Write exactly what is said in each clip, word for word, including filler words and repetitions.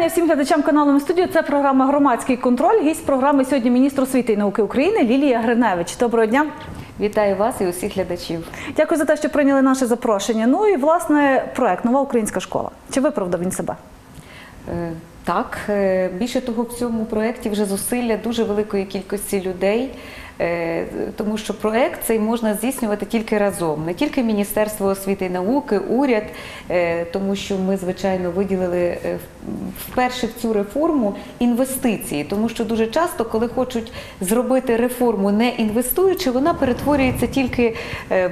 вітання всім глядачам каналу М-студіо. Це програма «Громадський контроль». Гість програми сьогодні міністр освіти і науки України Лілія Гриневич. Доброго дня. Вітаю вас і усіх глядачів. Дякую за те, що прийняли наше запрошення. Ну і, власне, проект «Нова українська школа». Чи виправдав він себе? Так. Більше того, в цьому проєкті вже зусилля дуже великої кількості людей, тому що проєкт цей можна здійснювати тільки разом. Не тільки Міністерство освіти і науки, уряд, тому що ми, звичайно, виділили вперше в цю реформу інвестиції. Тому що дуже часто, коли хочуть зробити реформу не інвестуючи, вона перетворюється тільки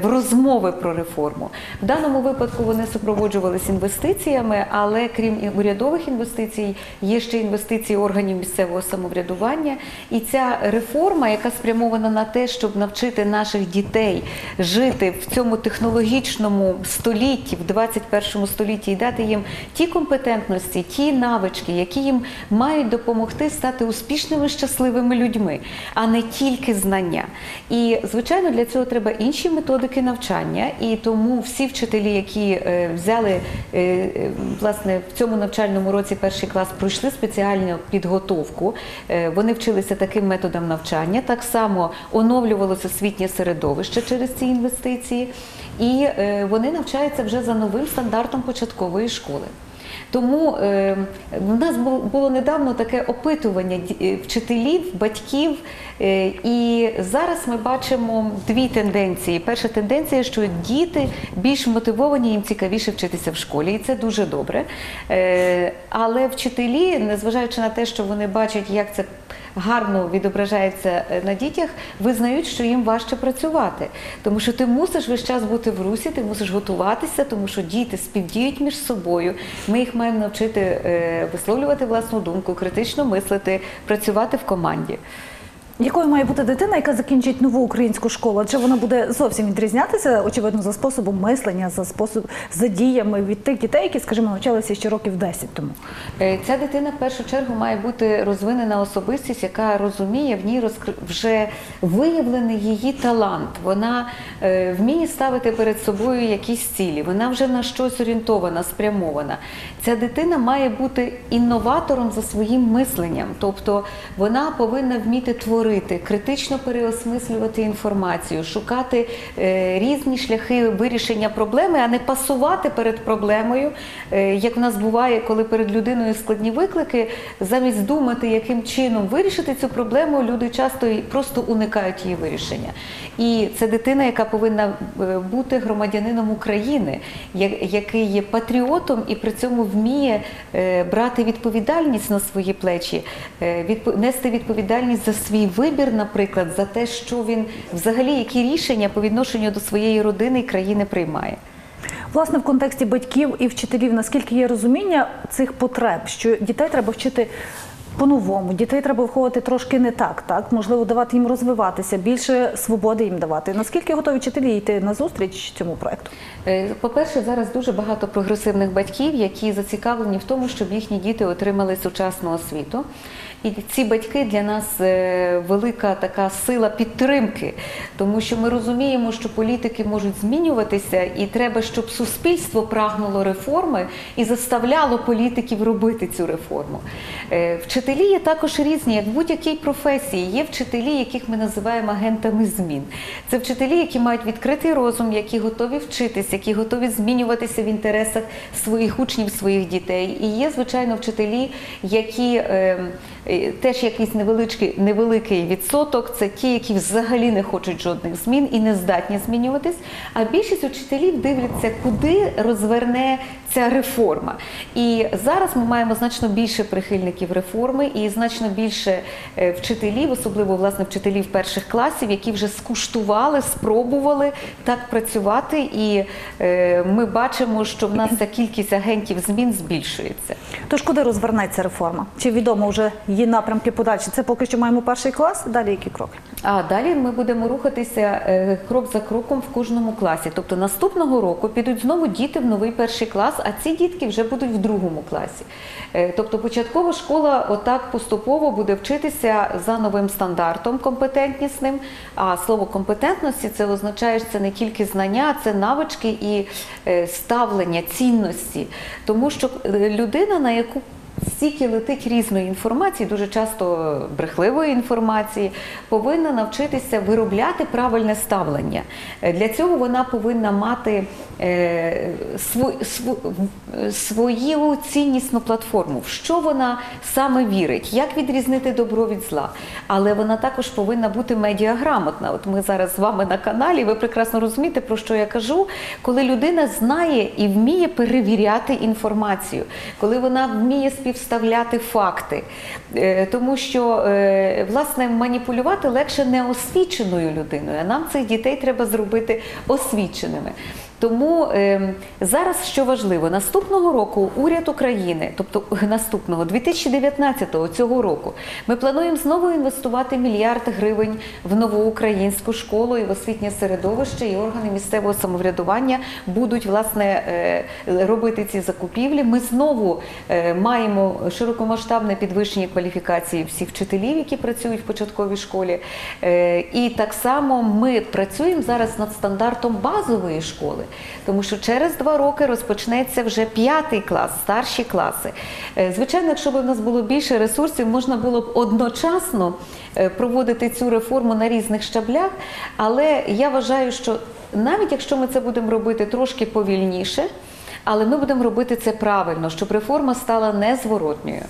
в розмови про реформу. В даному випадку вони супроводжувалися інвестиціями, але крім урядових інвестицій, є ще інвестиції органів місцевого самоврядування. І ця реформа, яка спрямована на те, щоб навчити наших дітей жити в цьому технологічному столітті, в двадцять першому столітті, і дати їм ті компетентності, ті навички, які їм мають допомогти стати успішними, щасливими людьми, а не тільки знання. І, звичайно, для цього треба інші методики навчання, і тому всі вчителі, які взяли, власне, в цьому навчальному році перший клас, пройшли спеціальну підготовку, вони вчилися таким методом навчання, так само оновлювалося освітнє середовище через ці інвестиції, і вони навчаються вже за новим стандартом початкової школи. Тому в нас було недавно таке опитування вчителів, батьків, і зараз ми бачимо дві тенденції. Перша тенденція, що діти більш мотивовані, їм цікавіше вчитися в школі, і це дуже добре. Але вчителі, незважаючи на те, що вони бачать, як це гарно відображається на дітях, визнають, що їм важче працювати. Тому що ти мусиш весь час бути в русі, ти мусиш готуватися, тому що діти співдіють між собою. Ми їх маємо навчити висловлювати власну думку, критично мислити, працювати в команді. Якою має бути дитина, яка закінчить нову українську школу? Адже вона буде зовсім відрізнятися, очевидно, за способом мислення, за способ, за діями від тих дітей, які, скажімо, навчалися ще років десять тому? Ця дитина, в першу чергу, має бути розвинена особистість, яка розуміє, в ній розкр... вже виявлений її талант. Вона е, вміє ставити перед собою якісь цілі, вона вже на щось орієнтована, спрямована. Ця дитина має бути інноватором за своїм мисленням, тобто вона повинна вміти творити, критично переосмислювати інформацію, шукати е, різні шляхи вирішення проблеми, а не пасувати перед проблемою, е, як в нас буває, коли перед людиною складні виклики, замість думати, яким чином вирішити цю проблему, люди часто просто уникають її вирішення. І це дитина, яка повинна бути громадянином України, який є патріотом і при цьому вміє е, брати відповідальність на свої плечі, е, відп... нести відповідальність за свій вибір. Вибір, наприклад, за те, що він взагалі, які рішення по відношенню до своєї родини і країни приймає. Власне, в контексті батьків і вчителів, наскільки є розуміння цих потреб, що дітей треба вчити по-новому, дітей треба виховувати трошки не так, так? Можливо, давати їм розвиватися, більше свободи їм давати. Наскільки готові вчителі йти назустріч цьому проєкту? По-перше, зараз дуже багато прогресивних батьків, які зацікавлені в тому, щоб їхні діти отримали сучасну освіту. І ці батьки для нас велика така сила підтримки, тому що ми розуміємо, що політики можуть змінюватися, і треба, щоб суспільство прагнуло реформи і заставляло політиків робити цю реформу. Вчителі є також різні, як в будь-якій професії. Є вчителі, яких ми називаємо агентами змін. Це вчителі, які мають відкритий розум, які готові вчитися, які готові змінюватися в інтересах своїх учнів, своїх дітей. І є, звичайно, вчителі, які... Теж якийсь невеличкий, невеликий відсоток – це ті, які взагалі не хочуть жодних змін і не здатні змінюватись. А більшість учителів дивляться, куди розверне ця реформа. І зараз ми маємо значно більше прихильників реформи і значно більше вчителів, особливо, власне, вчителів перших класів, які вже скуштували, спробували так працювати. І е, ми бачимо, що в нас ця кількість агентів змін збільшується. Тож куди розвернеться реформа? Чи відомо вже є напрямки подальші? Це поки що маємо перший клас, далі які кроки? А далі ми будемо рухатися крок за кроком в кожному класі. Тобто наступного року підуть знову діти в новий перший клас, а ці дітки вже будуть в другому класі. Тобто початкова школа отак поступово буде вчитися за новим стандартом компетентнісним. А слово компетентності – це означає, що це не тільки знання, це навички і ставлення, цінності. Тому що людина, на яку стільки летить різної інформації, дуже часто брехливої інформації, повинна навчитися виробляти правильне ставлення. Для цього вона повинна мати свою ціннісну платформу, в що вона саме вірить, як відрізнити добро від зла. Але вона також повинна бути медіаграмотна. От ми зараз з вами на каналі, ви прекрасно розумієте, про що я кажу, коли людина знає і вміє перевіряти інформацію, коли вона вміє співставляти факти. Тому що, власне, маніпулювати легше неосвіченою людиною, а нам цих дітей треба зробити освіченими. Тому е, зараз, що важливо, наступного року уряд України, тобто наступного, дві тисячі дев'ятнадцятого, цього року, ми плануємо знову інвестувати мільярд гривень в нову українську школу, і в освітнє середовище, і органи місцевого самоврядування будуть, власне, е, робити ці закупівлі. Ми знову е, маємо широкомасштабне підвищення кваліфікації всіх вчителів, які працюють в початковій школі. Е, і так само ми працюємо зараз над стандартом базової школи. Тому що через два роки розпочнеться вже п'ятий клас, старші класи. Звичайно, якщо б у нас було більше ресурсів, можна було б одночасно проводити цю реформу на різних щаблях, але я вважаю, що навіть якщо ми це будемо робити трошки повільніше, але ми будемо робити це правильно, щоб реформа стала незворотньою.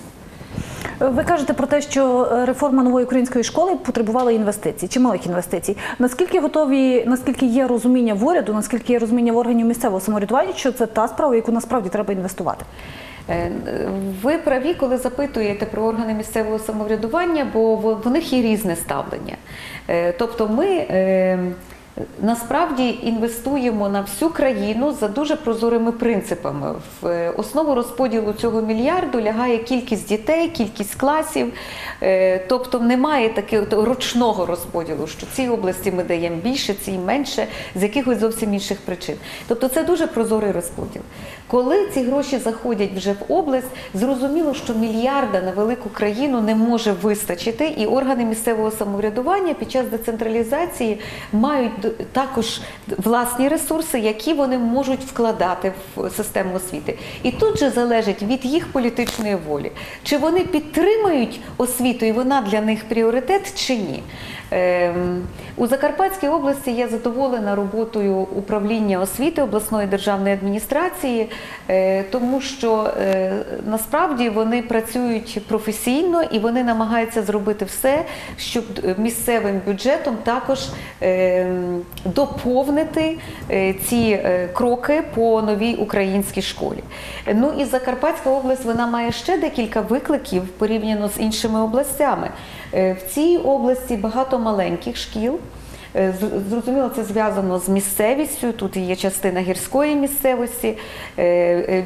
Ви кажете про те, що реформа нової української школи потребувала інвестицій, чималих інвестицій. Наскільки готові, наскільки є розуміння в уряду, наскільки є розуміння в органів місцевого самоврядування, що це та справа, в яку насправді треба інвестувати? Ви праві, коли запитуєте про органи місцевого самоврядування, бо в них є різне ставлення. Тобто ми насправді інвестуємо на всю країну за дуже прозорими принципами. В основу розподілу цього мільярду лягає кількість дітей, кількість класів. Тобто немає такого ручного розподілу, що цій області ми даємо більше, цій менше, з якихось зовсім інших причин. Тобто це дуже прозорий розподіл. Коли ці гроші заходять вже в область, зрозуміло, що мільярда на велику країну не може вистачити, і органи місцевого самоврядування під час децентралізації мають також власні ресурси, які вони можуть вкладати в систему освіти. І тут же залежить від їх політичної волі. Чи вони підтримують освіту, і вона для них пріоритет, чи ні? Ем, у Закарпатській області я задоволена роботою управління освіти обласної державної адміністрації, е, тому що е, насправді вони працюють професійно, і вони намагаються зробити все, щоб місцевим бюджетом також е, доповнити ці кроки по новій українській школі. Ну і Закарпатська область, вона має ще декілька викликів порівняно з іншими областями. В цій області багато маленьких шкіл. Зрозуміло, це зв'язано з місцевістю, тут є частина гірської місцевості,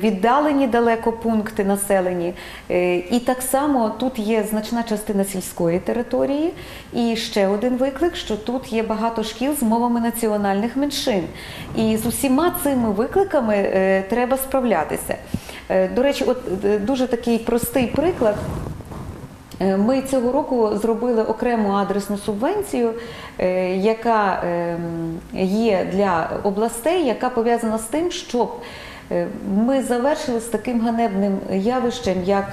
віддалені далеко пункти населені. І так само тут є значна частина сільської території. І ще один виклик, що тут є багато шкіл з мовами національних меншин. І з усіма цими викликами треба справлятися. До речі, от дуже такий простий приклад. Ми цього року зробили окрему адресну субвенцію, яка є для областей, яка пов'язана з тим, щоб ми завершили з таким ганебним явищем, як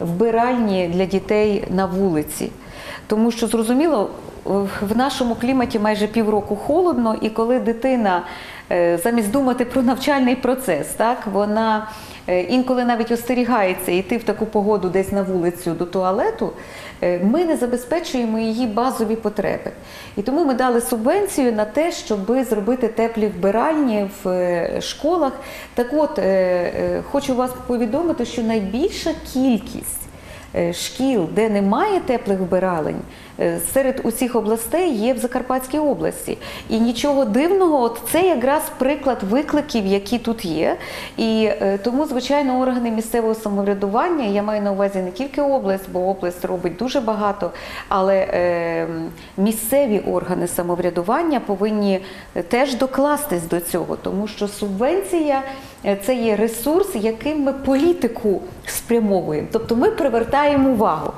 вбиральні для дітей на вулиці. Тому що, зрозуміло, в нашому кліматі майже півроку холодно, і коли дитина, замість думати про навчальний процес, так, вона інколи навіть остерігається йти в таку погоду десь на вулицю до туалету, ми не забезпечуємо її базові потреби. І тому ми дали субвенцію на те, щоб зробити теплі вбиральні в школах. Так от, хочу вас повідомити, що найбільша кількість шкіл, де немає теплих вбиралень, серед усіх областей є в Закарпатській області. І нічого дивного, от це якраз приклад викликів, які тут є. І тому, звичайно, органи місцевого самоврядування, я маю на увазі не тільки область, бо область робить дуже багато, але е, місцеві органи самоврядування повинні теж докластись до цього, тому що субвенція – це є ресурс, яким ми політику спрямовуємо. Тобто ми привертаємо увагу.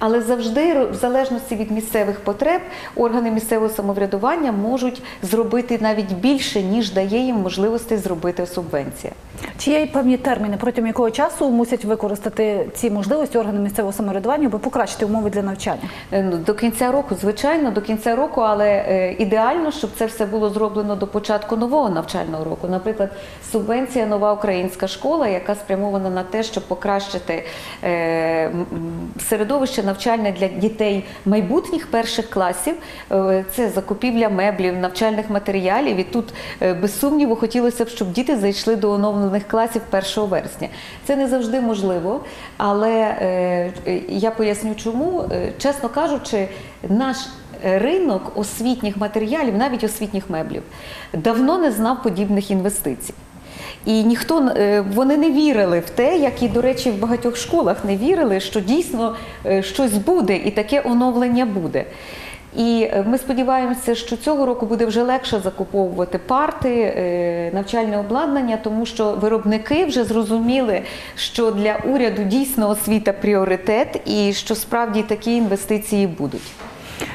але завжди, в залежності від місцевих потреб, органи місцевого самоврядування можуть зробити навіть більше, ніж дає їм можливості зробити субвенція. Чи є певні терміни, протягом якого часу мусять використати ці можливості органи місцевого самоврядування, аби покращити умови для навчання? До кінця року, звичайно, до кінця року, але ідеально, щоб це все було зроблено до початку нового навчального року. Наприклад, субвенція «Нова українська школа», яка спрямована на те, щоб покращити середовище навчальне для дітей майбутніх перших класів. Це закупівля меблів, навчальних матеріалів. І тут, без сумніву, хотілося б, щоб діти зайшли до оновлених класів першого вересня. Це не завжди можливо, але я поясню чому. Чесно кажучи, наш ринок освітніх матеріалів, навіть освітніх меблів, давно не знав подібних інвестицій. І ніхто, вони не вірили в те, як і, до речі, в багатьох школах не вірили, що дійсно щось буде і таке оновлення буде. І ми сподіваємося, що цього року буде вже легше закуповувати парти, навчальне обладнання, тому що виробники вже зрозуміли, що для уряду дійсно освіта пріоритет і що справді такі інвестиції будуть.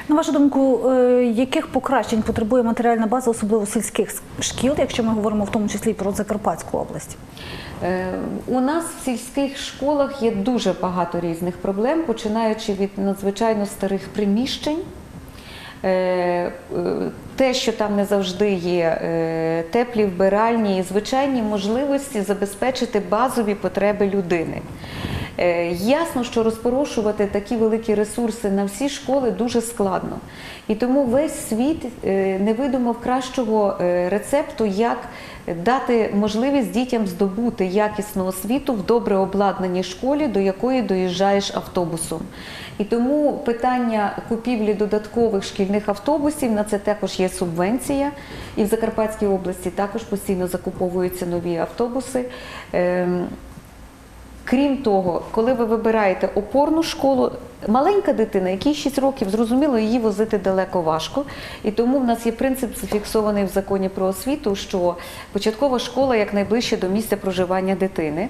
На вашу думку, яких покращень потребує матеріальна база, особливо сільських шкіл, якщо ми говоримо в тому числі і про Закарпатську область? У нас в сільських школах є дуже багато різних проблем, починаючи від надзвичайно старих приміщень. Те, що там не завжди є теплі, вбиральні і звичайні можливості забезпечити базові потреби людини. Ясно, що розпорошувати такі великі ресурси на всі школи дуже складно. І тому весь світ не видумав кращого рецепту, як дати можливість дітям здобути якісну освіту в добре обладнаній школі, до якої доїжджаєш автобусом. І тому питання купівлі додаткових шкільних автобусів, на це також є субвенція. І в Закарпатській області також постійно закуповуються нові автобуси. Крім того, коли ви вибираєте опорну школу, маленька дитина, якій шість років, зрозуміло, її возити далеко важко. І тому в нас є принцип, зафіксований в законі про освіту, що початкова школа якнайближче до місця проживання дитини.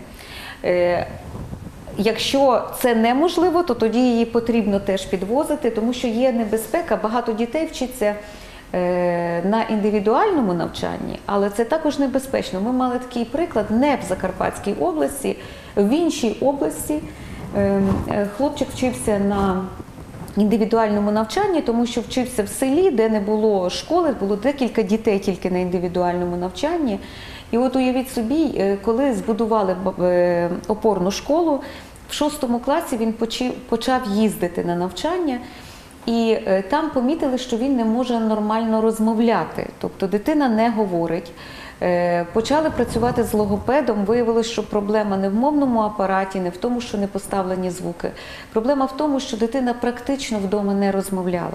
Якщо це неможливо, то тоді її потрібно теж підвозити, тому що є небезпека, багато дітей вчиться на індивідуальному навчанні, але це також небезпечно. Ми мали такий приклад не в Закарпатській області, в іншій області хлопчик вчився на індивідуальному навчанні, тому що вчився в селі, де не було школи, було декілька дітей тільки на індивідуальному навчанні. І от уявіть собі, коли збудували опорну школу, в шостому класі він почав їздити на навчання. І там помітили, що він не може нормально розмовляти, тобто дитина не говорить. Почали працювати з логопедом, виявилося, що проблема не в мовному апараті, не в тому, що не поставлені звуки. Проблема в тому, що дитина практично вдома не розмовляла.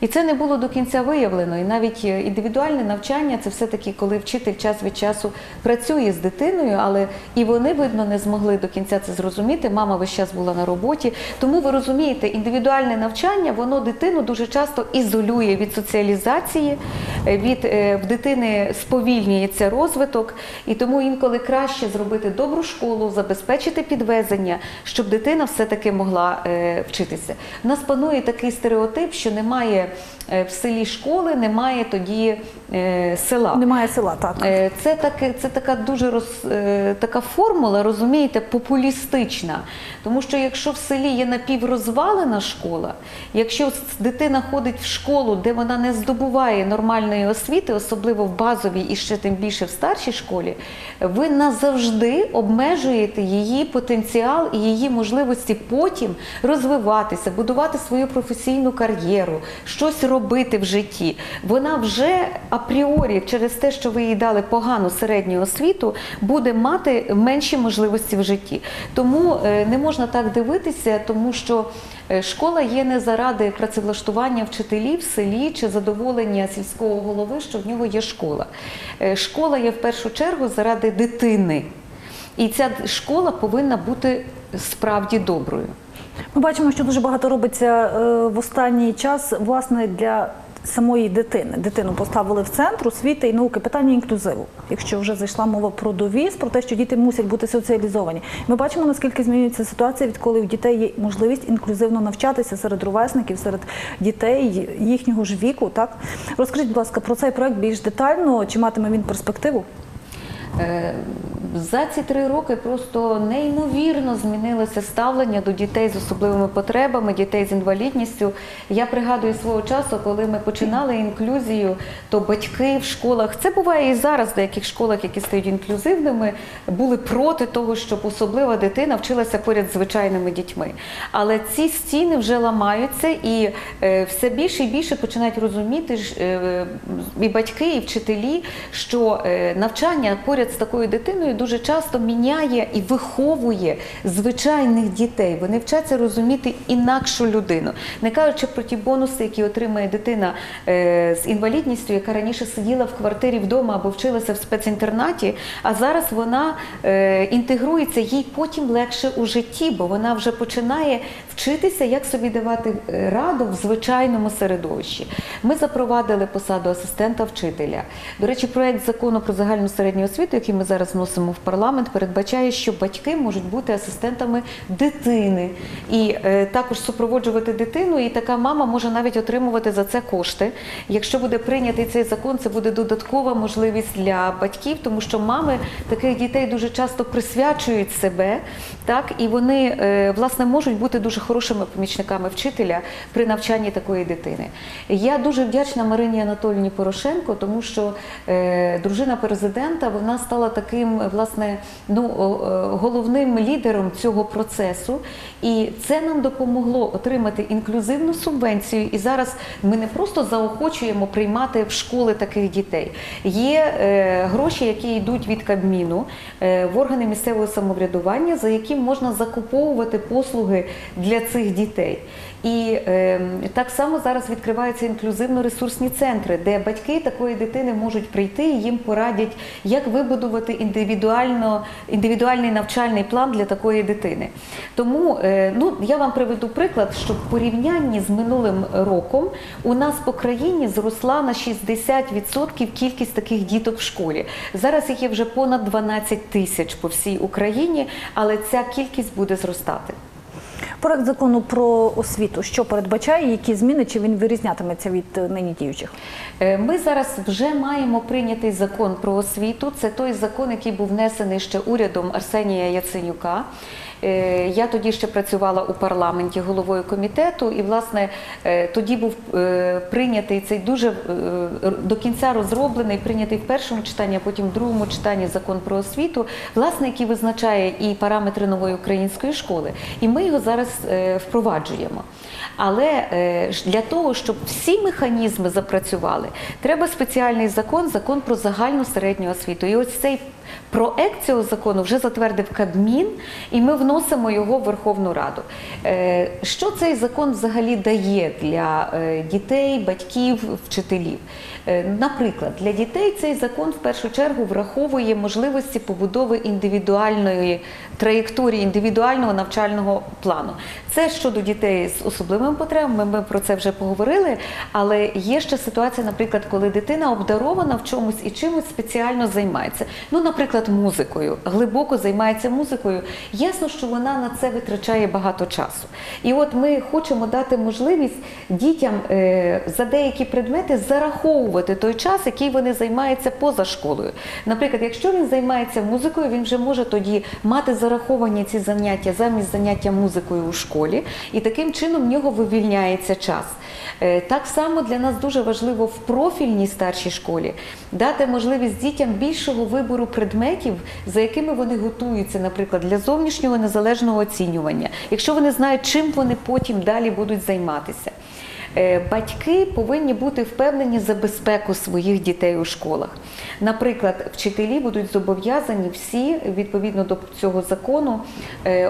І це не було до кінця виявлено. І навіть індивідуальне навчання – це все-таки, коли вчитель час від часу працює з дитиною, але і вони, видно, не змогли до кінця це зрозуміти. Мама весь час була на роботі. Тому, ви розумієте, індивідуальне навчання, воно дитину дуже часто ізолює від соціалізації, від, в дитини сповільнюється розвиток. І тому інколи краще зробити добру школу, забезпечити підвезення, щоб дитина все-таки могла е, вчитися. У нас панує такий стереотип, що немає в селі школи, немає тоді е, села. Немає села, так. Це, так, це така дуже роз, е, така формула, розумієте, популістична. Тому що якщо в селі є напіврозвалена школа, якщо дитина ходить в школу, де вона не здобуває нормальної освіти, особливо в базовій і ще тим більше в старшій школі, ви назавжди обмежуєте її потенціал і її можливості потім розвиватися, будувати свою професійну кар'єру, щось робити в житті. Вона вже апріорі, через те, що ви їй дали погану середню освіту, буде мати менші можливості в житті. Тому не можна так дивитися, тому що школа є не заради працевлаштування вчителів в селі чи задоволення сільського голови, що в нього є школа. Школа є в першу чергу заради дитини. І ця школа повинна бути справді доброю. Ми бачимо, що дуже багато робиться в останній час, власне, для самої дитини. Дитину поставили в центр освіти і науки. Питання інклюзиву. Якщо вже зайшла мова про довіз, про те, що діти мусять бути соціалізовані. Ми бачимо, наскільки змінюється ситуація, відколи у дітей є можливість інклюзивно навчатися серед ровесників, серед дітей їхнього ж віку. Так? Розкажіть, будь ласка, про цей проект більш детально. Чи матиме він перспективу? За ці три роки просто неймовірно змінилося ставлення до дітей з особливими потребами, дітей з інвалідністю. Я пригадую свого часу, коли ми починали інклюзію, то батьки в школах, це буває і зараз в деяких школах, які стають інклюзивними, були проти того, щоб особлива дитина вчилася поряд з звичайними дітьми. Але ці стіни вже ламаються і все більше і більше починають розуміти і батьки, і вчителі, що навчання поряд з такою дитиною дуже часто міняє і виховує звичайних дітей. Вони вчаться розуміти інакшу людину. Не кажучи про ті бонуси, які отримає дитина з інвалідністю, яка раніше сиділа в квартирі вдома або вчилася в спецінтернаті, а зараз вона інтегрується, їй потім легше у житті, бо вона вже починає вчитися, як собі давати раду в звичайному середовищі. Ми запровадили посаду асистента вчителя. До речі, проект закону про загальну середню освіту, який ми зараз вносимо в парламент, передбачає, що батьки можуть бути асистентами дитини і е, також супроводжувати дитину, і така мама може навіть отримувати за це кошти. Якщо буде прийнятий цей закон, це буде додаткова можливість для батьків, тому що мами таких дітей дуже часто присвячують себе, так, і вони е, власне можуть бути дуже хорошими помічниками вчителя при навчанні такої дитини. Я дуже вдячна Марині Анатоліївні Порошенко, тому що е, дружина президента, вона стала таким власне, ну, головним лідером цього процесу. І це нам допомогло отримати інклюзивну субвенцію. І зараз ми не просто заохочуємо приймати в школи таких дітей. Є е, гроші, які йдуть від Кабміну е, в органи місцевого самоврядування, за які можна закуповувати послуги для цих дітей. І е, так само зараз відкриваються інклюзивно-ресурсні центри, де батьки такої дитини можуть прийти і їм порадять, як вибудувати індивідуально, індивідуальний навчальний план для такої дитини. Тому е, ну, я вам приведу приклад, що в порівнянні з минулим роком у нас по країні зросла на шістдесят відсотків кількість таких діток в школі. Зараз їх є вже понад дванадцять тисяч по всій Україні, але ця кількість буде зростати. Проект закону про освіту, що передбачає, які зміни, чи він вирізнятиметься від нині діючих? Ми зараз вже маємо прийнятий закон про освіту. Це той закон, який був внесений ще урядом Арсенія Яценюка. Я тоді ще працювала у парламенті головою комітету, і, власне, тоді був прийнятий цей дуже до кінця розроблений, прийнятий в першому читанні, а потім в другому читанні закон про освіту, власне, який визначає і параметри нової української школи. І ми його зараз впроваджуємо. Але для того, щоб всі механізми запрацювали, треба спеціальний закон, закон про загальну середню освіту. І ось цей проект цього закону вже затвердив Кабмін, і ми вносимо його в Верховну Раду. Що цей закон взагалі дає для дітей, батьків, вчителів? Наприклад, для дітей цей закон в першу чергу враховує можливості побудови індивідуальної траєкторії, індивідуального навчального плану. Це щодо дітей з особливими потребами, ми про це вже поговорили, але є ще ситуація, наприклад, коли дитина обдарована в чомусь і чимось спеціально займається. Ну, наприклад, музикою, глибоко займається музикою. Ясно, що вона на це витрачає багато часу. І от ми хочемо дати можливість дітям за деякі предмети зараховувати той час, який вони займаються поза школою. Наприклад, якщо він займається музикою, він вже може тоді мати зараховані ці заняття замість заняття музикою у школі, і таким чином в нього вивільняється час. Так само для нас дуже важливо в профільній старшій школі дати можливість дітям більшого вибору предметів, за якими вони готуються, наприклад, для зовнішнього незалежного оцінювання, якщо вони знають, чим вони потім далі будуть займатися. Батьки повинні бути впевнені за безпеку своїх дітей у школах. Наприклад, вчителі будуть зобов'язані всі, відповідно до цього закону,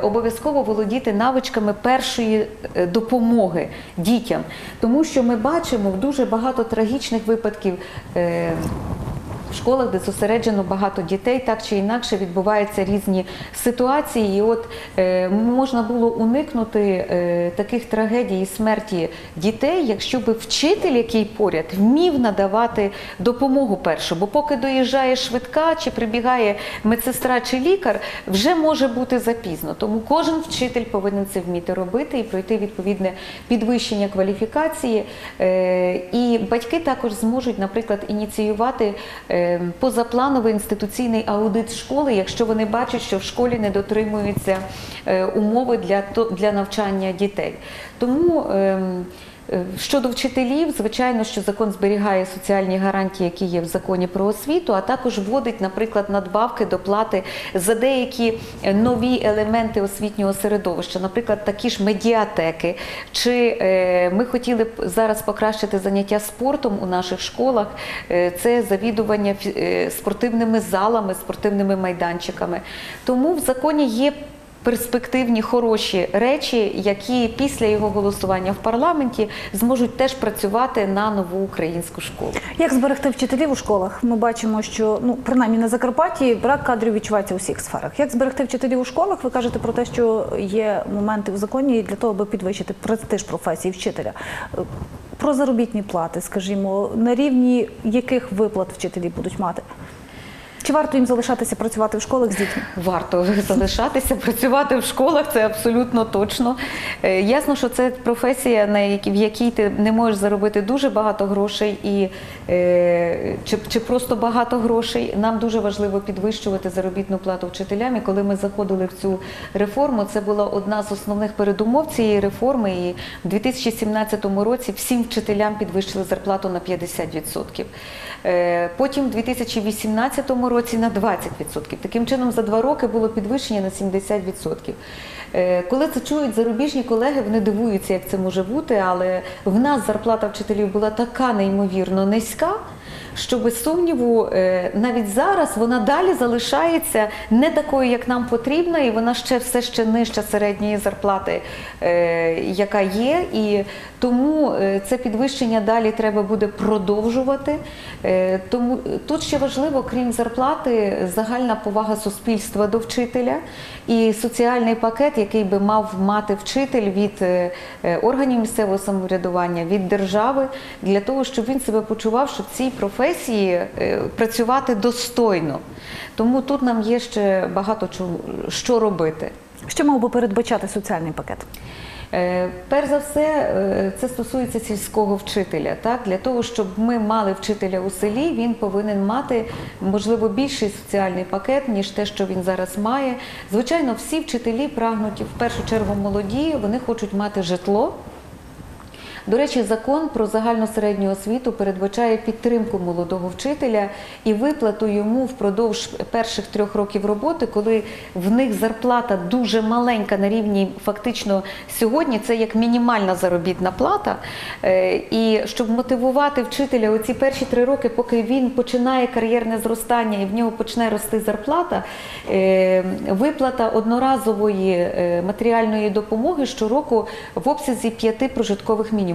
обов'язково володіти навичками першої допомоги дітям. Тому що ми бачимо дуже багато трагічних випадків в школах, де зосереджено багато дітей, так чи інакше відбуваються різні ситуації. І от можна було уникнути таких трагедій і смерті дітей, якщо б вчитель, який поряд, вмів надавати допомогу першу. Бо поки доїжджає швидка, чи прибігає медсестра, чи лікар, вже може бути запізно. Тому кожен вчитель повинен це вміти робити і пройти відповідне підвищення кваліфікації. І батьки також зможуть, наприклад, ініціювати позаплановий інституційний аудит школи, якщо вони бачать, що в школі не дотримуються умови для, для навчання дітей. Тому щодо вчителів, звичайно, що закон зберігає соціальні гарантії, які є в законі про освіту, а також вводить, наприклад, надбавки, доплати за деякі нові елементи освітнього середовища, наприклад, такі ж медіатеки. Чи ми хотіли б зараз покращити заняття спортом у наших школах, це завідування спортивними залами, спортивними майданчиками. Тому в законі є перспективні, хороші речі, які після його голосування в парламенті зможуть теж працювати на нову українську школу. Як зберегти вчителів у школах? Ми бачимо, що, ну, принаймні на Закарпатті, брак кадрів відчувається у всіх сферах. Як зберегти вчителів у школах? Ви кажете про те, що є моменти в законі для того, аби підвищити престиж професії вчителя. Про заробітні плати, скажімо, на рівні яких виплат вчителі будуть мати? Чи варто їм залишатися працювати в школах з дітьми? Варто залишатися працювати в школах, це абсолютно точно. Ясно, що це професія, в якій ти не можеш заробити дуже багато грошей і, чи, чи просто багато грошей. Нам дуже важливо підвищувати заробітну плату вчителям. І коли ми заходили в цю реформу, це була одна з основних передумов цієї реформи. І в дві тисячі сімнадцятому році всім вчителям підвищили зарплату на п'ятдесят відсотків. Потім в дві тисячі вісімнадцятому році році на двадцять відсотків. Таким чином, за два роки було підвищення на сімдесят відсотків. Коли це чують зарубіжні колеги, вони дивуються, як це може бути, але в нас зарплата вчителів була така неймовірно низька, що, без сумніву, навіть зараз вона далі залишається не такою, як нам потрібно, і вона ще все ще нижча середньої зарплати, яка є, і тому це підвищення далі треба буде продовжувати. Тому тут ще важливо, крім зарплати, загальна повага суспільства до вчителя і соціальний пакет, який би мав мати вчитель від органів місцевого самоврядування, від держави, для того, щоб він себе почував, що в цій професії працювати достойно. Тому тут нам є ще багато що робити. Що мав би передбачати соціальний пакет? Перш за все, це стосується сільського вчителя. Так? Для того, щоб ми мали вчителя у селі, він повинен мати, можливо, більший соціальний пакет, ніж те, що він зараз має. Звичайно, всі вчителі прагнуть, в першу чергу молоді, вони хочуть мати житло. До речі, закон про загальну середню освіту передбачає підтримку молодого вчителя і виплату йому впродовж перших трьох років роботи, коли в них зарплата дуже маленька на рівні, фактично, сьогодні це як мінімальна заробітна плата. І щоб мотивувати вчителя у ці перші три роки, поки він починає кар'єрне зростання і в нього почне рости зарплата, виплата одноразової матеріальної допомоги щороку в обсязі п'яти прожиткових мінімумів.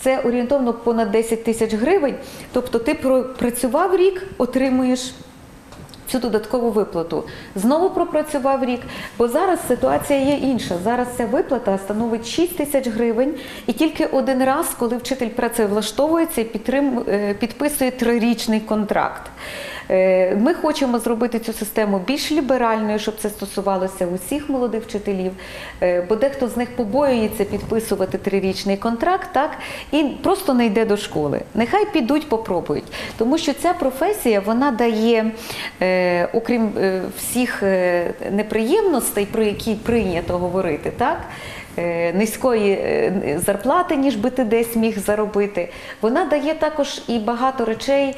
Це орієнтовно понад десять тисяч гривень, тобто ти працював рік, отримуєш цю додаткову виплату. Знову пропрацював рік, бо зараз ситуація є інша. Зараз ця виплата становить шість тисяч гривень, і тільки один раз, коли вчитель працевлаштовується, підписує трирічний контракт. Ми хочемо зробити цю систему більш ліберальною, щоб це стосувалося усіх молодих вчителів, бо дехто з них побоюється підписувати трирічний контракт, так, і просто не йде до школи. Нехай підуть, попробують. Тому що ця професія, вона дає, окрім всіх неприємностей, про які прийнято говорити, так, низької зарплати, ніж би ти десь міг заробити. Вона дає також і багато речей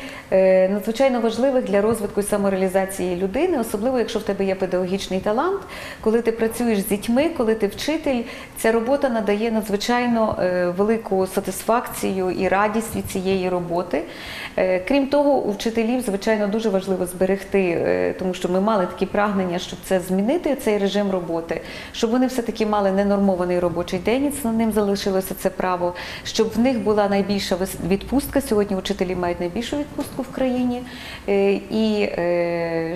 надзвичайно важливих для розвитку і самореалізації людини, особливо якщо в тебе є педагогічний талант, коли ти працюєш з дітьми, коли ти вчитель, ця робота надає надзвичайно велику сатисфакцію і радість від цієї роботи. Крім того, у вчителів, звичайно, дуже важливо зберегти, тому що ми мали такі прагнення, щоб це змінити, цей режим роботи, щоб вони все-таки мали ненормований повний робочий день, і за ним залишилося це право, щоб в них була найбільша відпустка. Сьогодні учителі мають найбільшу відпустку в країні, і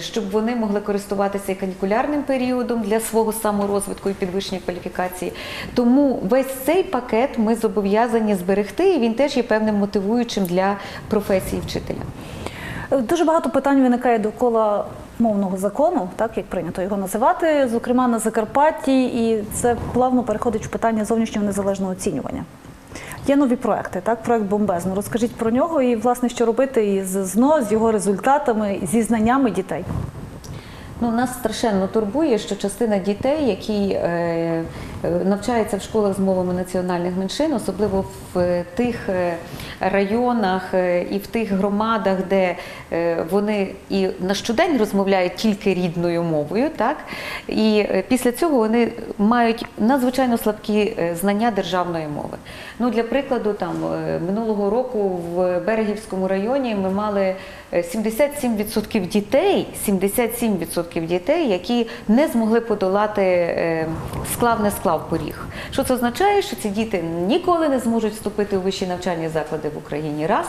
щоб вони могли користуватися і канікулярним періодом для свого саморозвитку і підвищення кваліфікації. Тому весь цей пакет ми зобов'язані зберегти, і він теж є певним мотивуючим для професії вчителя. Дуже багато питань виникає довкола мовного закону, так, як прийнято його називати, зокрема на Закарпатті, і це плавно переходить в питання зовнішнього незалежного оцінювання. Є нові проекти, так, проект БомЗНО. Розкажіть про нього і, власне, що робити із ЗНО, з його результатами, зі знаннями дітей. Ну, нас страшенно турбує, що частина дітей, які е, навчаються в школах з мовами національних меншин, особливо в тих районах і в тих громадах, де вони і на щодень розмовляють тільки рідною мовою, так? І після цього вони мають надзвичайно слабкі знання державної мови. Ну, для прикладу, там, минулого року в Берегівському районі ми мали сімдесят сім відсотків дітей, сімдесят сім відсотків дітей, які не змогли подолати склав не склав поріг. Що це означає? Що ці діти ніколи не зможуть вступити у вищі навчальні заклади в Україні. Раз.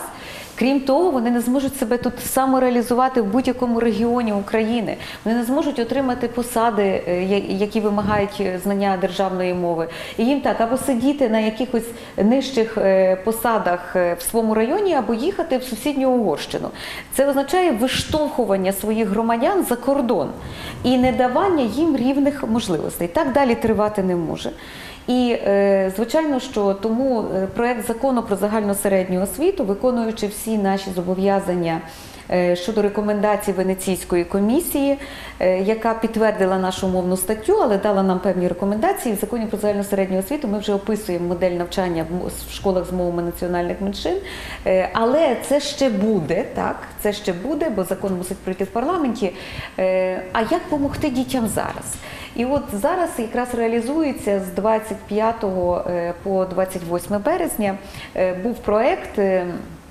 Крім того, вони не зможуть себе тут самореалізувати в будь-якому регіоні України. Вони не зможуть отримати посади, які вимагають знання державної мови. І їм так, або сидіти на якихось нижчих посадах в своєму районі, або їхати в сусідню Угорщину. Це означає виштовхування своїх громадян за кордон і не давання їм рівних можливостей. Так далі тривати не може. І, звичайно, що тому проект закону про загальну середню освіту, виконуючи всі наші зобов'язання щодо рекомендацій Венеційської комісії, яка підтвердила нашу мовну статтю, але дала нам певні рекомендації. В законі про загальну середню освіту ми вже описуємо модель навчання в школах з мовами національних меншин, але це ще буде, так? Це ще буде, бо закон мусить пройти в парламенті. А як допомогти дітям зараз? І от зараз якраз реалізується з двадцять п'ятого по двадцять восьме березня був проєкт,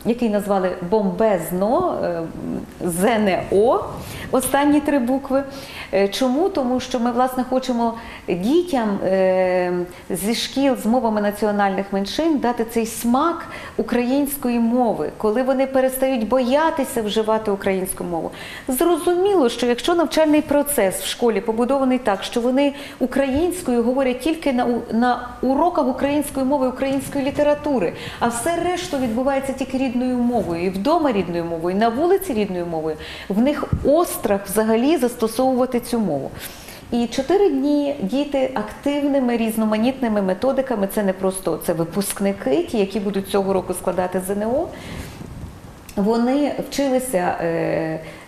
який назвали «БомБЗНО», «ЗНО», останні три букви. Чому? Тому що ми, власне, хочемо дітям зі шкіл з мовами національних меншин дати цей смак української мови, коли вони перестають боятися вживати українську мову. Зрозуміло, що якщо навчальний процес в школі побудований так, що вони українською говорять тільки на, на уроках української мови, української літератури, а все решту відбувається тільки рідною мовою, і вдома рідною мовою, і на вулиці рідною мовою, в них острах взагалі застосовувати цю мову. І чотири дні діти активними різноманітними методиками, це не просто це випускники, ті, які будуть цього року складати ЗНО, вони вчилися,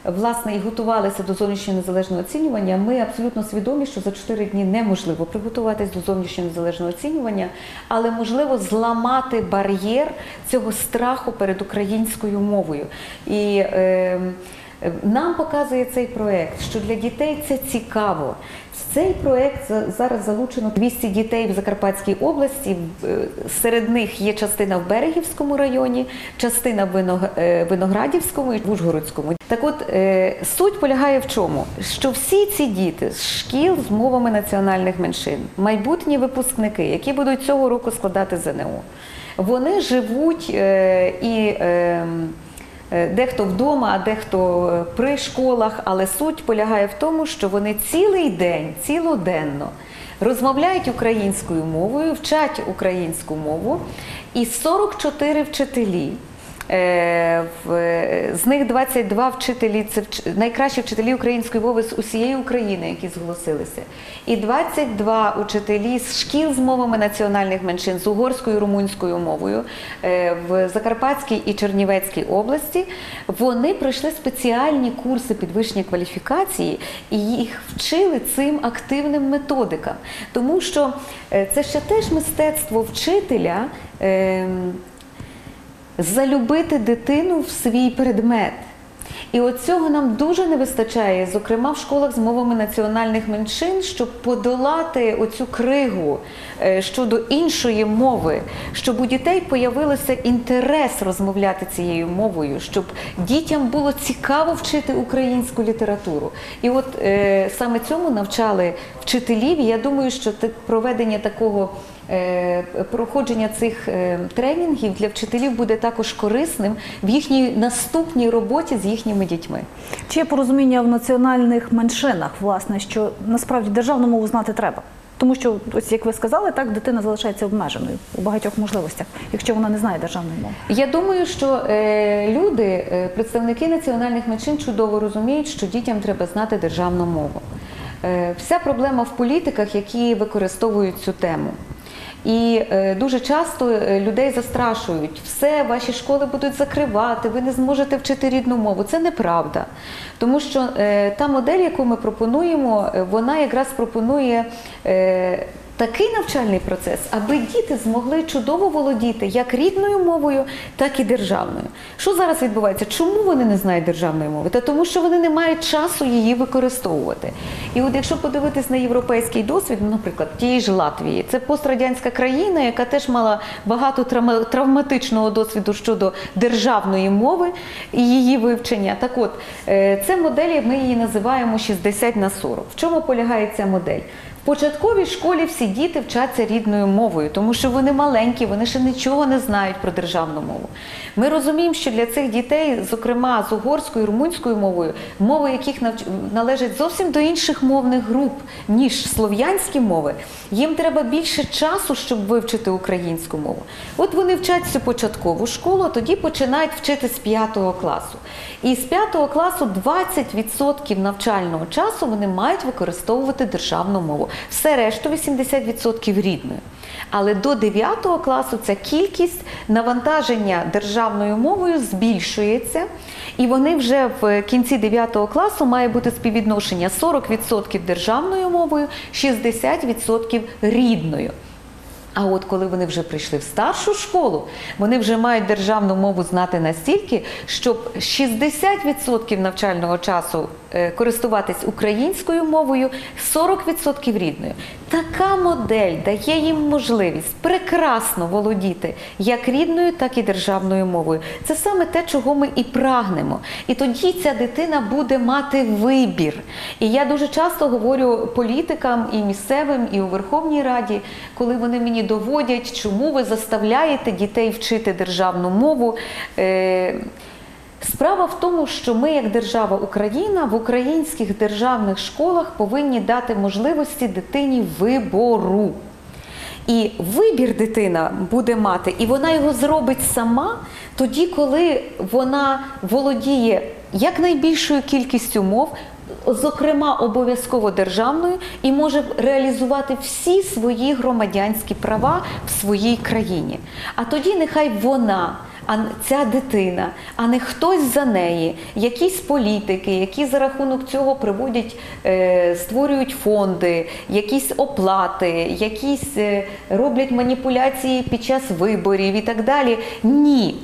власне, і готувалися до зовнішнього незалежного оцінювання. Ми абсолютно свідомі, що за чотири дні неможливо приготуватись до зовнішнього незалежного оцінювання, але можливо зламати бар'єр цього страху перед українською мовою. І е, нам показує цей проєкт, що для дітей це цікаво. В цей проєкт зараз залучено двісті дітей в Закарпатській області, серед них є частина в Берегівському районі, частина в Виноградівському і в Ужгородському. Так от, суть полягає в чому? Що всі ці діти з шкіл з мовами національних меншин, майбутні випускники, які будуть цього року складати ЗНО, вони живуть і... Дехто вдома, а дехто при школах, але суть полягає в тому, що вони цілий день, цілоденно розмовляють українською мовою, вчать українську мову, і сорок чотири вчителі. З них двадцять два вчителі – це найкращі вчителі української мови з усієї України, які зголосилися. І двадцять два учителі з шкіл з мовами національних меншин, з угорською і румунською мовою в Закарпатській і Чернівецькій області, вони пройшли спеціальні курси підвищення кваліфікації і їх вчили цим активним методикам. Тому що це ще теж мистецтво вчителя – залюбити дитину в свій предмет. І от цього нам дуже не вистачає, зокрема в школах з мовами національних меншин, щоб подолати оцю кригу щодо іншої мови, щоб у дітей появилося інтерес розмовляти цією мовою, щоб дітям було цікаво вчити українську літературу. І от е, саме цьому навчали вчителів, і я думаю, що проведення такого проходження цих тренінгів для вчителів буде також корисним в їхній наступній роботі з їхніми дітьми. Чи є порозуміння в національних меншинах, власне, що насправді державну мову знати треба? Тому що, ось як ви сказали, так дитина залишається обмеженою у багатьох можливостях, якщо вона не знає державної мови. Я думаю, що е, люди, представники національних меншин чудово розуміють, що дітям треба знати державну мову. Е, вся проблема в політиках, які використовують цю тему. І дуже часто людей застрашують, все, ваші школи будуть закривати, ви не зможете вчити рідну мову. Це неправда, тому що та модель, яку ми пропонуємо, вона якраз пропонує такий навчальний процес, аби діти змогли чудово володіти як рідною мовою, так і державною. Що зараз відбувається? Чому вони не знають державної мови? Та тому, що вони не мають часу її використовувати. І от якщо подивитись на європейський досвід, наприклад, тієї ж Латвії, це пострадянська країна, яка теж мала багато травматичного досвіду щодо державної мови і її вивчення. Так от, це модель, ми її називаємо шістдесят на сорок. В чому полягає ця модель? В початковій школі всі діти вчаться рідною мовою, тому що вони маленькі, вони ще нічого не знають про державну мову. Ми розуміємо, що для цих дітей, зокрема з угорською, румунською мовою, мови яких навч... належать зовсім до інших мовних груп, ніж слов'янські мови, їм треба більше часу, щоб вивчити українську мову. От вони вчать всю початкову школу, а тоді починають вчити з п'ятого класу. І з п'ятого класу двадцять відсотків навчального часу вони мають використовувати державну мову. Все решту вісімдесят відсотків рідною. Але до дев'ятого класу ця кількість навантаження державною мовою збільшується, і вони вже в кінці дев'ятого класу має бути співвідношення сорок відсотків державною мовою, шістдесят відсотків рідною. А от коли вони вже прийшли в старшу школу, вони вже мають державну мову знати настільки, щоб шістдесят відсотків навчального часу користуватись українською мовою, сорок відсотків рідною. Така модель дає їм можливість прекрасно володіти як рідною, так і державною мовою. Це саме те, чого ми і прагнемо. І тоді ця дитина буде мати вибір. І я дуже часто говорю політикам і місцевим, і у Верховній Раді, коли вони мені доводять, чому ви заставляєте дітей вчити державну мову. Справа в тому, що ми, як держава Україна, в українських державних школах повинні дати можливості дитині вибору. І вибір дитина буде мати, і вона його зробить сама, тоді, коли вона володіє якнайбільшою кількістю мов, зокрема обов'язково державною, і може реалізувати всі свої громадянські права в своїй країні. А тоді нехай вона, а ця дитина, а не хтось за неї, якісь політики, які за рахунок цього приводять, створюють фонди, якісь оплати, якісь роблять маніпуляції під час виборів і так далі. Ні.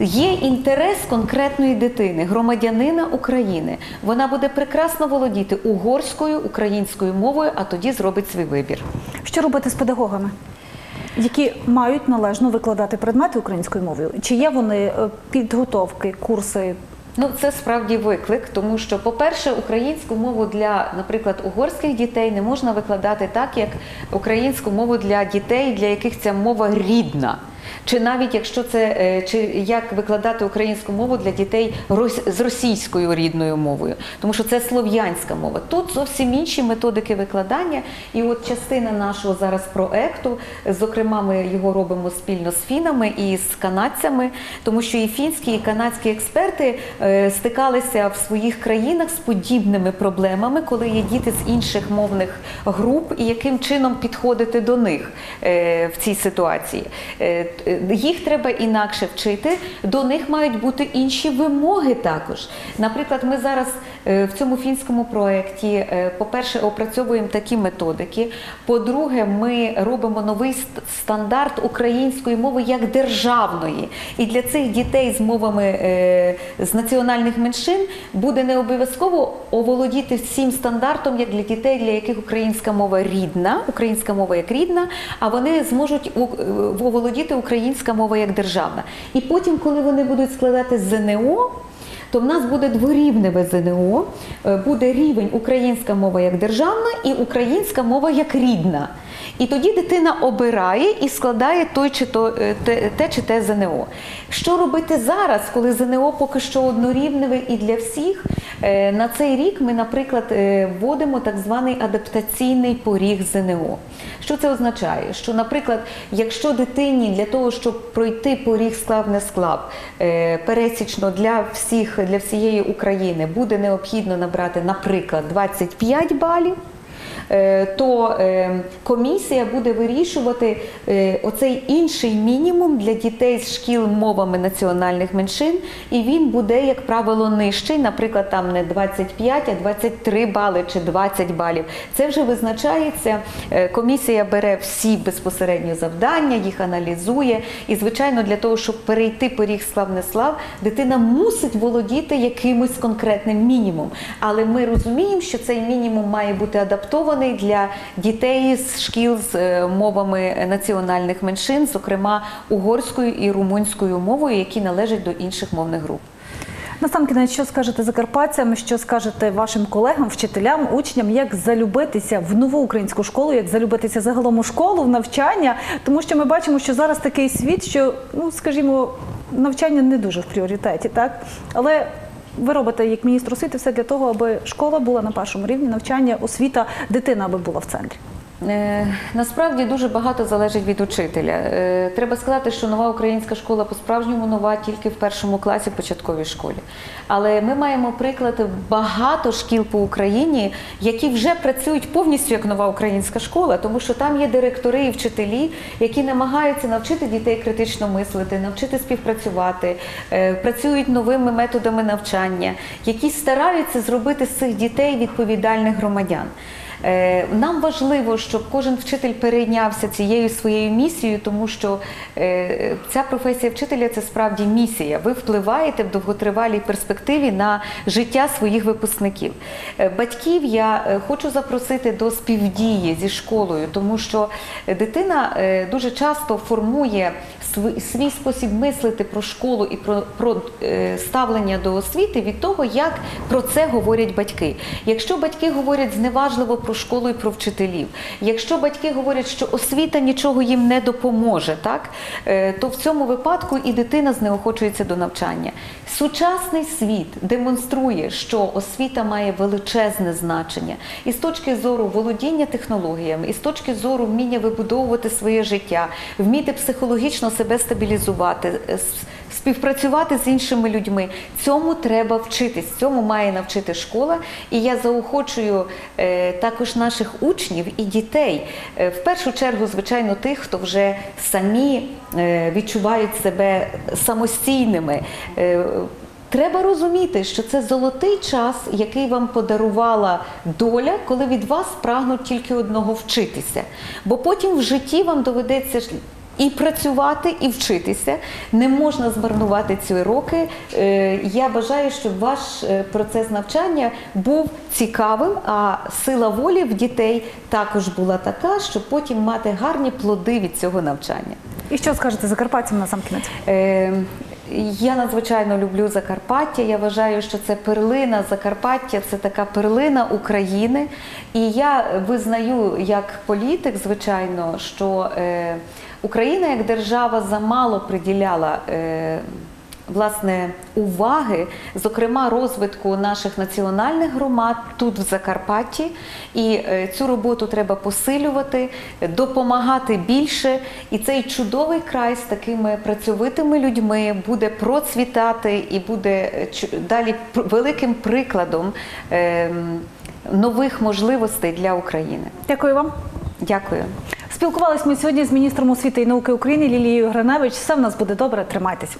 Є інтерес конкретної дитини, громадянина України. Вона буде прекрасно володіти угорською, українською мовою, а тоді зробить свій вибір. Що робити з педагогами, які мають належно викладати предмети українською мовою? Чи є вони підготовки, курси? Ну, це справді виклик, тому що, по-перше, українську мову для, наприклад, угорських дітей не можна викладати так, як українську мову для дітей, для яких ця мова рідна. Чи навіть якщо це, чи як викладати українську мову для дітей з російською рідною мовою, тому що це слов'янська мова. Тут зовсім інші методики викладання, і от частина нашого зараз проекту, зокрема ми його робимо спільно з фінами і з канадцями, тому що і фінські, і канадські експерти стикалися в своїх країнах з подібними проблемами, коли є діти з інших мовних груп, і яким чином підходити до них в цій ситуації. Їх треба інакше вчити, до них мають бути інші вимоги також. Наприклад, ми зараз В цьому фінському проєкті, по-перше, опрацьовуємо такі методики, по-друге, ми робимо новий стандарт української мови як державної. І для цих дітей з мовами з національних меншин буде не обов'язково оволодіти всім стандартом, як для дітей, для яких українська мова рідна, українська мова як рідна, а вони зможуть оволодіти українська мова як державна. І потім, коли вони будуть складати ЗНО, то в нас буде дворівневе ЗНО, буде рівень українська мова як державна і українська мова як рідна. І тоді дитина обирає і складає той чи то, те чи те ЗНО. Що робити зараз, коли ЗНО поки що однорівневе і для всіх? На цей рік ми, наприклад, вводимо так званий адаптаційний поріг ЗНО. Що це означає? Що, наприклад, якщо дитині для того, щоб пройти поріг склав-несклав, пересічно для всіх, для всієї України буде необхідно набрати, наприклад, двадцять п'ять балів, то комісія буде вирішувати оцей інший мінімум для дітей з шкіл мовами національних меншин, і він буде, як правило, нижчий, наприклад, там не двадцять п'ять, а двадцять три бали чи двадцять балів. Це вже визначається, комісія бере всі безпосередньо завдання, їх аналізує, і, звичайно, для того, щоб перейти поріг склав-несклав, дитина мусить володіти якимось конкретним мінімумом. Але ми розуміємо, що цей мінімум має бути адаптований для дітей з шкіл з мовами національних меншин, зокрема угорською і румунською мовою, які належать до інших мовних груп. Насамкінець, що скажете закарпатцям, що скажете вашим колегам, вчителям, учням, як залюбитися в нову українську школу, як залюбитися загалом у школу, в навчання? Тому що ми бачимо, що зараз такий світ, що, ну, скажімо, навчання не дуже в пріоритеті, так? Але ви робите, як міністр освіти, все для того, аби школа була на першому рівні, навчання, освіта, дитина аби була в центрі. Насправді дуже багато залежить від учителя. Треба сказати, що нова українська школа по-справжньому нова тільки в першому класі в початковій школі. Але ми маємо приклад багато шкіл по Україні, які вже працюють повністю як нова українська школа, тому що там є директори і вчителі, які намагаються навчити дітей критично мислити, навчити співпрацювати, працюють новими методами навчання, які стараються зробити з цих дітей відповідальних громадян. Нам важливо, щоб кожен вчитель перейнявся цією своєю місією, тому що ця професія вчителя – це справді місія. Ви впливаєте в довготривалій перспективі на життя своїх випускників. Батьків я хочу запросити до співдії зі школою, тому що дитина дуже часто формує свій спосіб мислити про школу і про, про ставлення до освіти від того, як про це говорять батьки. Якщо батьки говорять зневажливо про школу і про вчителів, якщо батьки говорять, що освіта нічого їм не допоможе, так, то в цьому випадку і дитина знеохочується до навчання. Сучасний світ демонструє, що освіта має величезне значення. І з точки зору володіння технологіями, і з точки зору вміння вибудовувати своє життя, вміти психологічно себе стабілізувати, співпрацювати з іншими людьми. Цьому треба вчитись, цьому має навчити школа. І я заохочую також наших учнів і дітей, в першу чергу, звичайно, тих, хто вже самі відчувають себе самостійними. Треба розуміти, що це золотий час, який вам подарувала доля, коли від вас прагнуть тільки одного – вчитися. Бо потім в житті вам доведеться і працювати, і вчитися. Не можна змарнувати ці роки. Я бажаю, щоб ваш процес навчання був цікавим, а сила волі в дітей також була така, щоб потім мати гарні плоди від цього навчання. І що скажете закарпатцям насамкінець? Я надзвичайно люблю Закарпаття, я вважаю, що це перлина Закарпаття, це така перлина України. І я визнаю, як політик, звичайно, що Україна як держава замало приділяла власне уваги, зокрема розвитку наших національних громад тут в Закарпатті. І цю роботу треба посилювати, допомагати більше. І цей чудовий край з такими працьовитими людьми буде процвітати і буде далі великим прикладом нових можливостей для України. Дякую вам. Дякую. Спілкувалися ми сьогодні з міністром освіти і науки України Лілією Гриневич. Все в нас буде добре, тримайтесь.